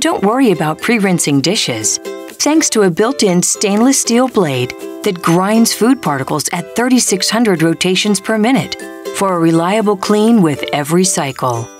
don't worry about pre-rinsing dishes, thanks to a built-in stainless steel blade that grinds food particles at 3,600 rotations per minute for a reliable clean with every cycle.